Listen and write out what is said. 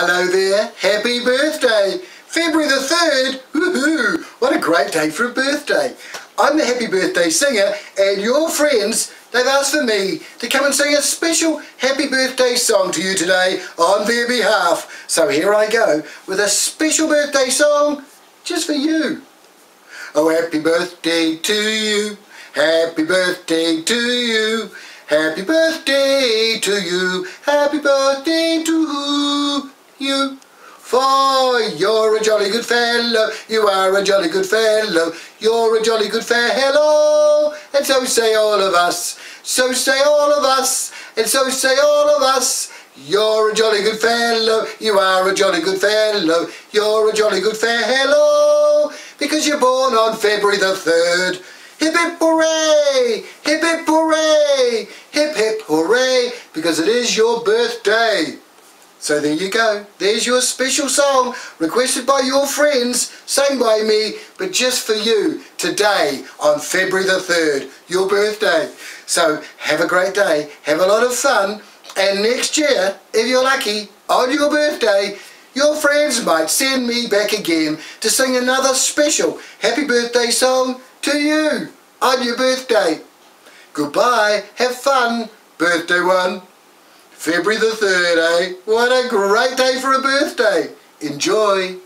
Hello there, happy birthday! February the 3rd, woohoo! What a great day for a birthday! I'm the Happy Birthday Singer, and your friends, they've asked for me to come and sing a special happy birthday song to you today on their behalf. So here I go with a special birthday song just for you. Oh, happy birthday to you, happy birthday to you, happy birthday to you, happy birthday to you. For you're a jolly good fellow, you are a jolly good fellow, you're a jolly good fellow, and so say all of us, so say all of us, and so say all of us. You're a jolly good fellow, you are a jolly good fellow, you're a jolly good fellow, because you're born on February the 3rd. Hip hip hooray, hip hip hooray, hip hip hooray, because it is your birthday. So there you go, there's your special song, requested by your friends, sang by me, but just for you, today, on February the 3rd, your birthday. So have a great day, have a lot of fun, and next year, if you're lucky, on your birthday, your friends might send me back again to sing another special happy birthday song to you, on your birthday. Goodbye, have fun, birthday one. February the 3rd, eh? What a great day for a birthday. Enjoy.